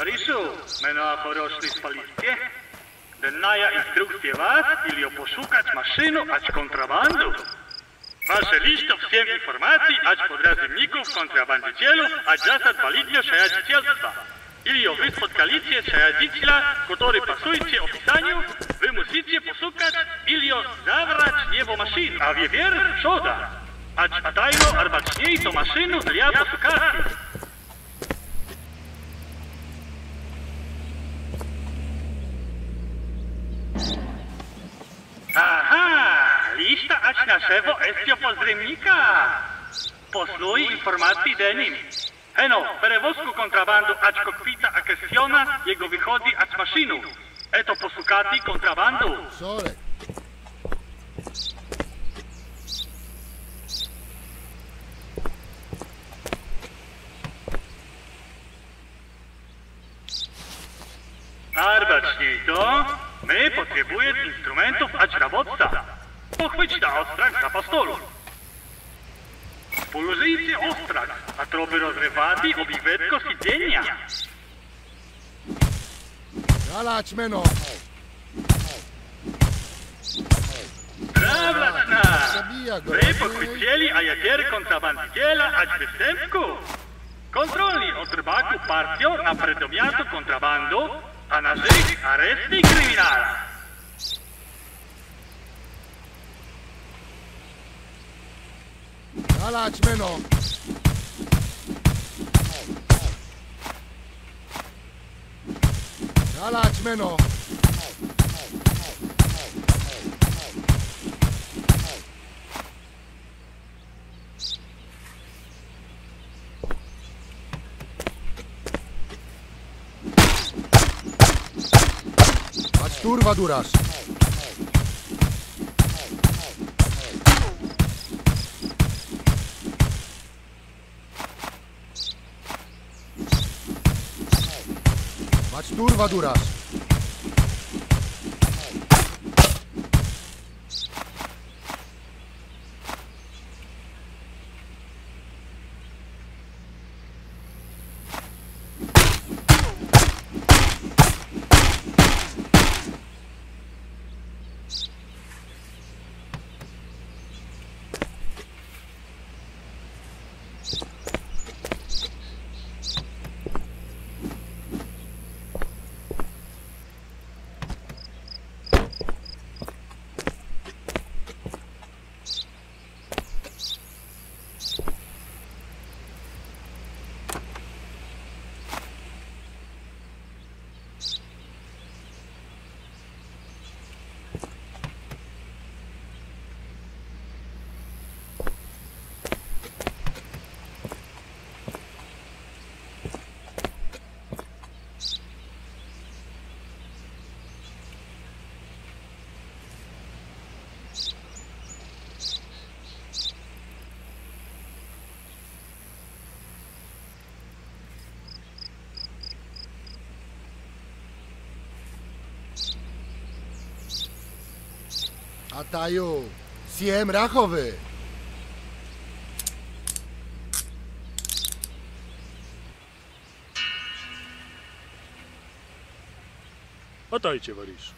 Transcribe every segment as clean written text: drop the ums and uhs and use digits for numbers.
Marysiu, menoa poroszli spaliście? Dennaja instrukcje was, ili o poszukać maszynu, ać kontrabandu. Wasze listo wsiem informacji, ać podrazimników, kontrabandycielów, ać zasad walidnio szajadzicielstwa. Ili o wy spotkaliście szajadziciela, który pasujcie opisaniu, wy musicie poszukać, ili o zabrać niebo maszynu. A wie wier, szoda. Ać atajno arbaczniej to maszynu dla poszukacji. Aha, lista aż naszego estio pozrymnika. Posluj informacji denim. Heno, perewozku kontrabandu aż kokpita a kwestiona, jego wychodzi aż maszynu. Eto posukati kontrabandu. Sorry. Arbaczniej to? My potrzebujemy instrumentów ać robotca. Pochwyć na ostrak za pastolu. Położyjcie ostrak, a troby rozrywati obiwetko siedzenia. Zalać meno. Trawlać nas. My pochwycieli a jakier kontrabandyciela ać występku. Kontroli od rybaku partią na predomiatu kontrabandu, a na żyć areszty kryminala. Zalać meno. Zalać meno. Turwa durasz. Mać turwa durasz. Ataju, siem rachowy. Atajcie, warisz.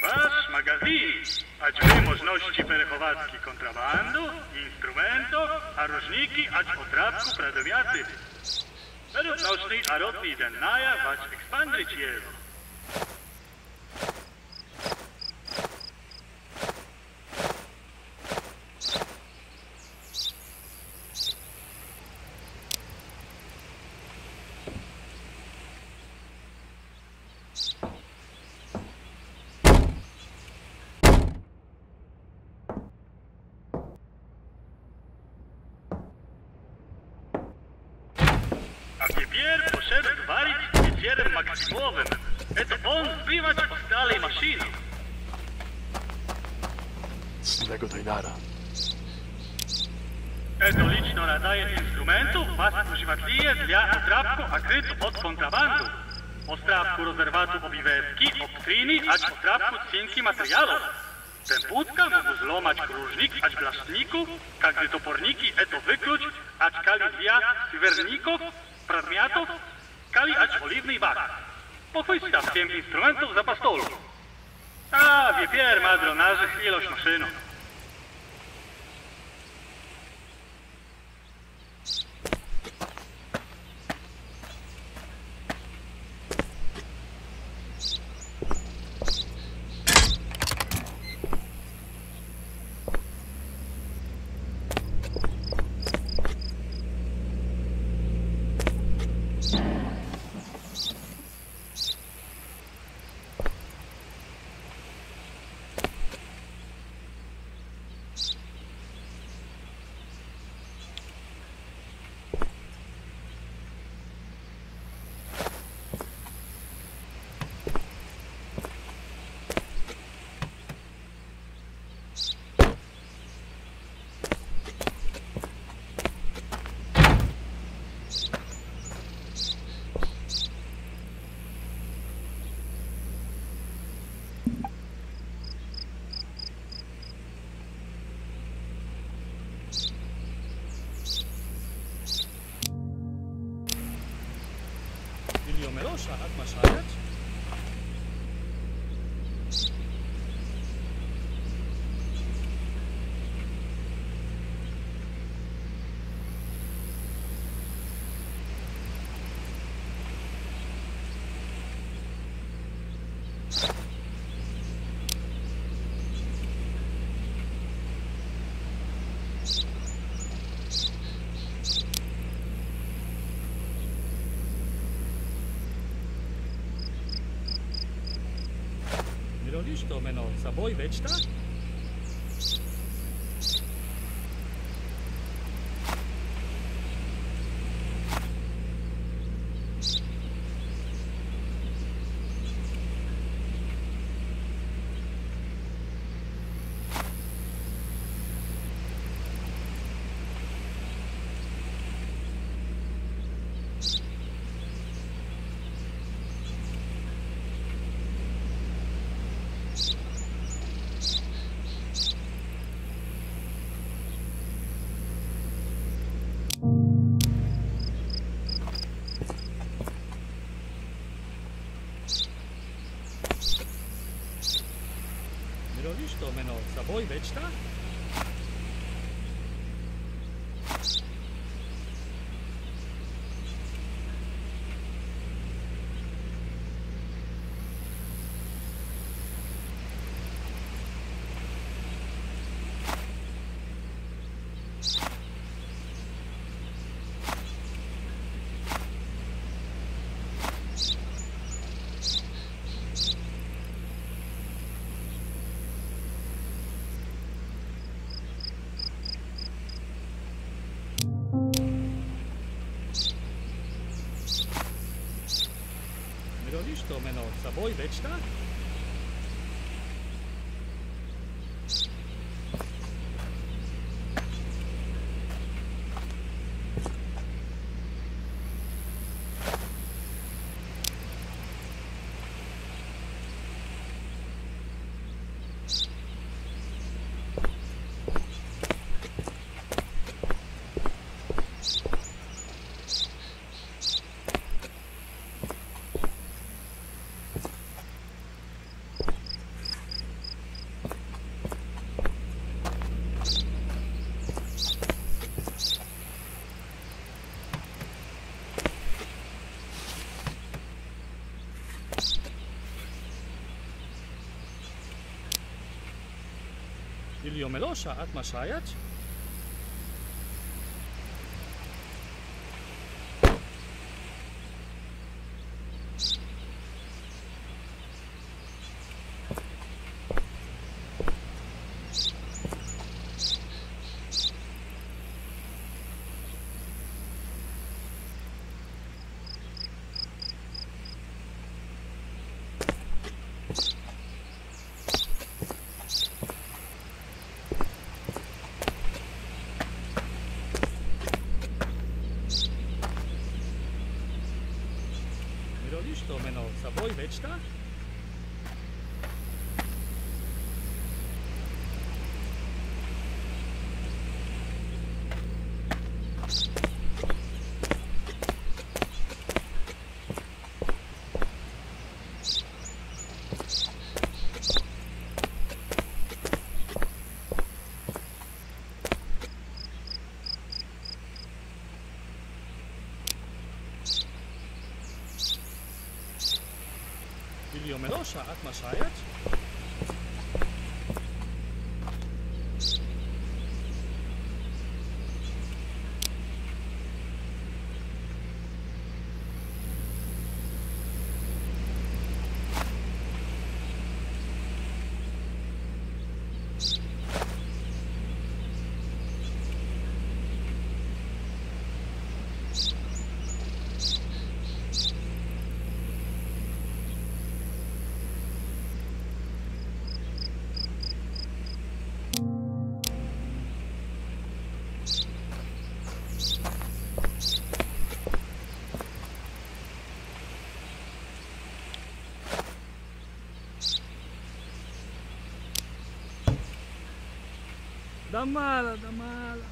Wasz magazyn, ać wy możności perechowacki kontrabandu, instrumentów, a różniki, ać potrapku pradomiaty. Nośni a rodni dennaja wać ekspandryć jego. Maksimowym. To on zbywać od dalej maszyny. Z tego tajnara. To liczno nadaje instrumentów, was używatliwie dla otrapku akrytu od kontrabandu. Ostrapku rozerwatu obiwetki, obtryny, aż otrapku cinki materiałów. Przebudka, żeby złamać krużnik, ać blaszników, kiedy toporniki, eto wykluć, ać kali dnia siwerników, przedmiotów, kali ać oliwny bak. Pochwyćta w tym instrumentów za pastolu. A, wiepier ma dronaży ilość maszyną. Hat man schreibt. To meno za boj večta. Oi, Vegeta? To meno za boj večta. Iliu Melosza, at maszajać? To meno za boj večta. اليوم لو ساعات ما ساعات da mala, da mala.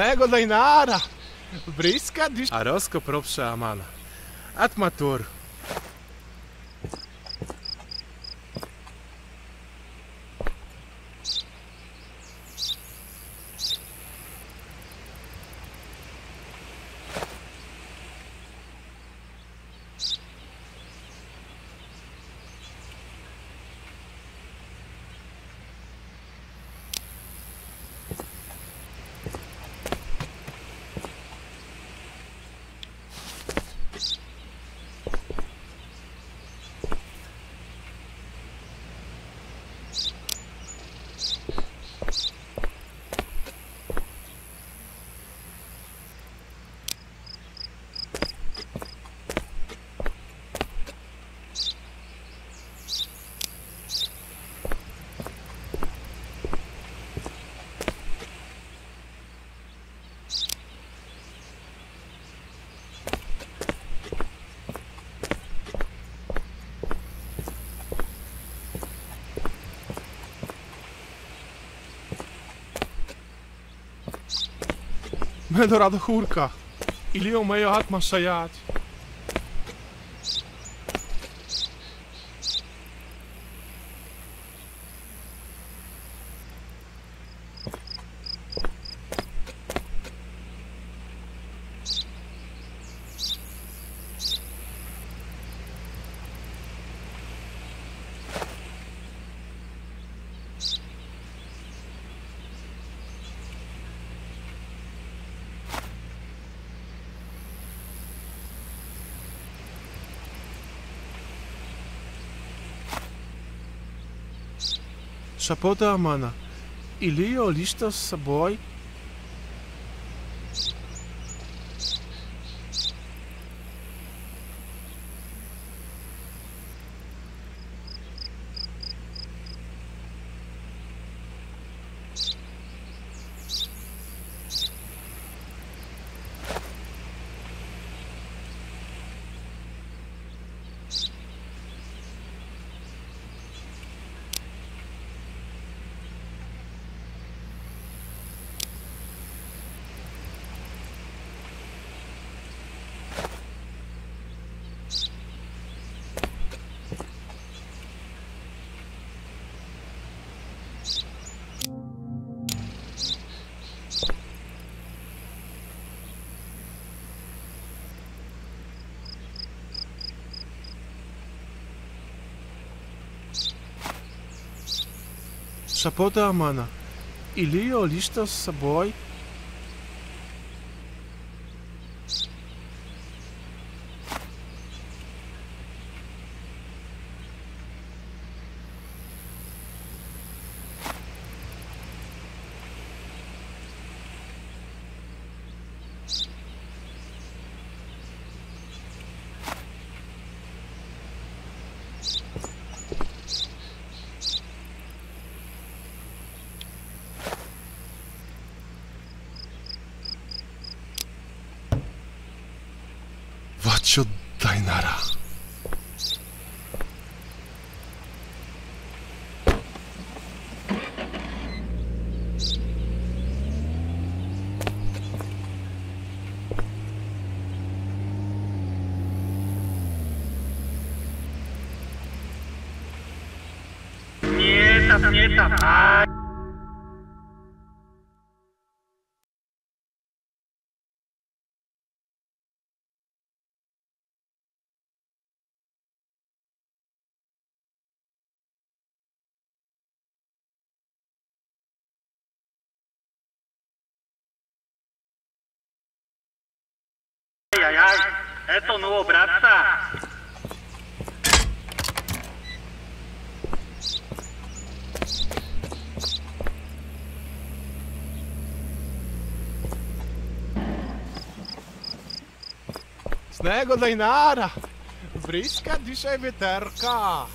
Nego Dainara, briska diš. A rosko propša amana. At matur. Medo rado hurka, ili u mejo atma sajat. Шапота Амана, или о лишта с собой? Сапота Амана. Илио лишь-то с собой. Дайнара. Не так. Ай-яй-яй, это ну, братца! С него Дайнара! Вриска дыша ветерка!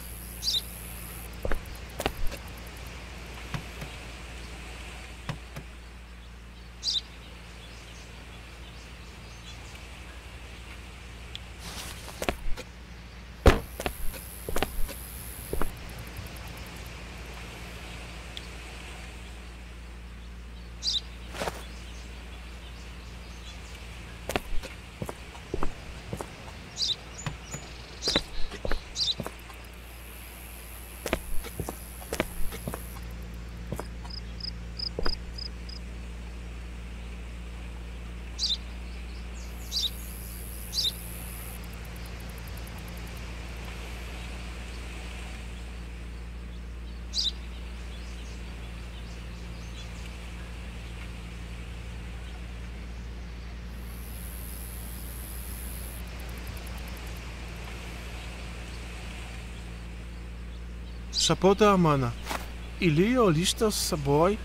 Шапота Амана. Илио лишь-то с собой.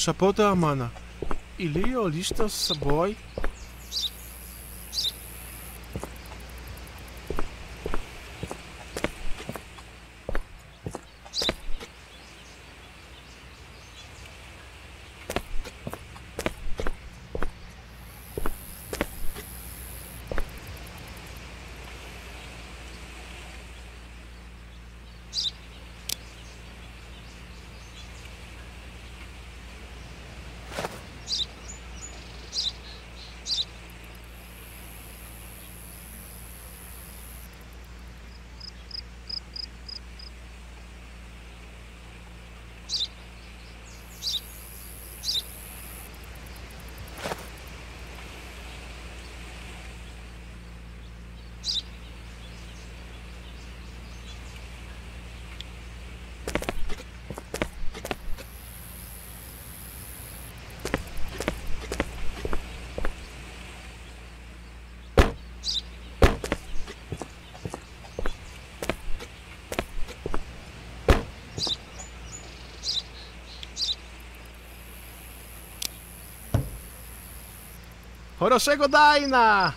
Шапота Амана. Илио лишь-то с собой. Хорошего Дайна!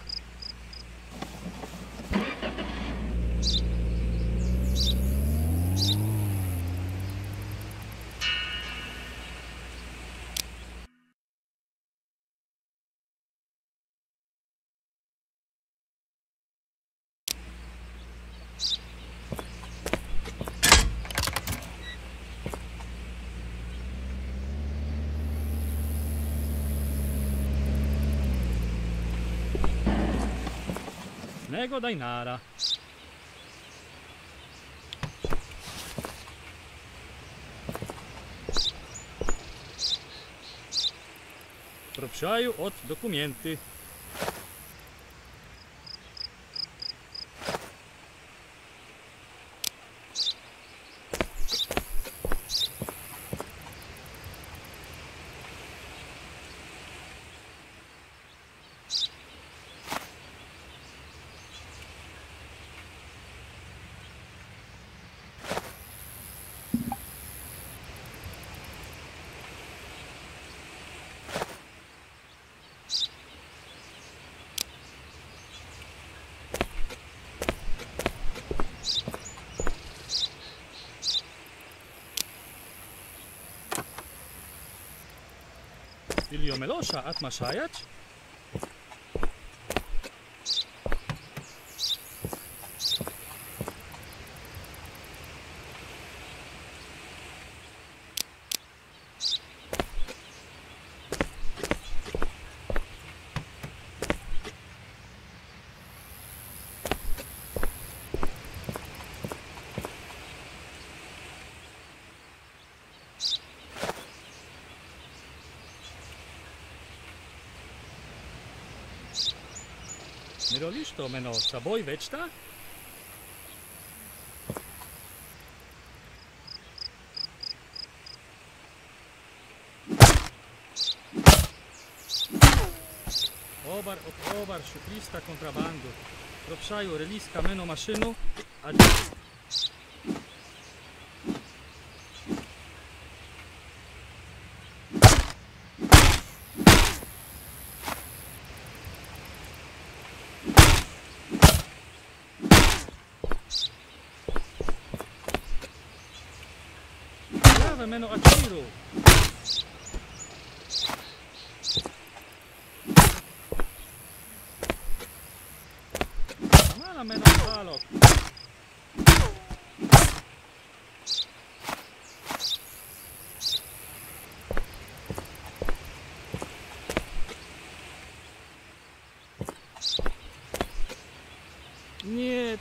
Pięknego Dainara. Propsiają od dokumenty. اليوم الأشعة أت مشايت Miroliš to meno s saboj večta? Obar ob obar šuplista kontrabandu. Propšaju reliska meno mašinu, a meno a tiro. Mala meno palo. Нет.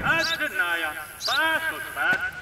That's good, Naya. That's good, man.